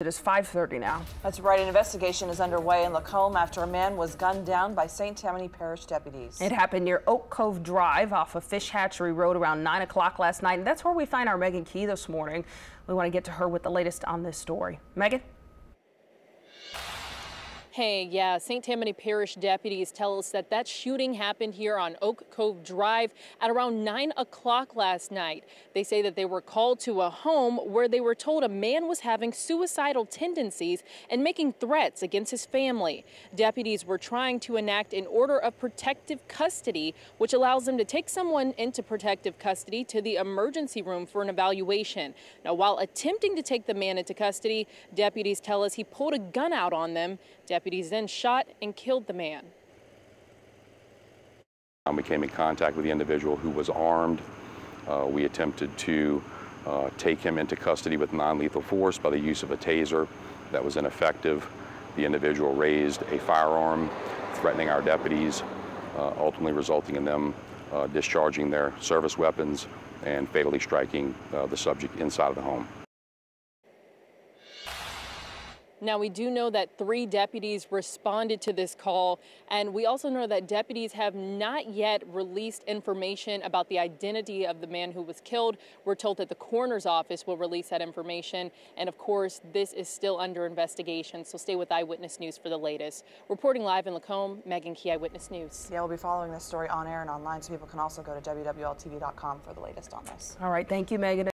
It is 5:30 now. That's right. An investigation is underway in Lacombe after a man was gunned down by St. Tammany Parish deputies. It happened near Oak Cove Drive off of Fish Hatchery Road around 9 o'clock last night. And that's where we find our Megan Key this morning. We want to get to her with the latest on this story. Megan? Hey, yeah, St. Tammany Parish deputies tell us that shooting happened here on Oak Cove Drive at around 9 o'clock last night. They say that they were called to a home where they were told a man was having suicidal tendencies and making threats against his family. Deputies were trying to enact an order of protective custody, which allows them to take someone into protective custody to the emergency room for an evaluation. Now, while attempting to take the man into custody, deputies tell us he pulled a gun out on them. Deputies then shot and killed the man. We came in contact with the individual who was armed. We attempted to take him into custody with non-lethal force by the use of a taser that was ineffective. The individual raised a firearm, threatening our deputies, ultimately resulting in them discharging their service weapons and fatally striking the subject inside of the home. Now, we do know that 3 deputies responded to this call, and we also know that deputies have not yet released information about the identity of the man who was killed. We're told that the coroner's office will release that information, and of course, this is still under investigation, so stay with Eyewitness News for the latest. Reporting live in Lacombe, Megan Key, Eyewitness News. Yeah, we'll be following this story on air and online, so people can also go to WWLTV.com for the latest on this. All right, thank you, Megan.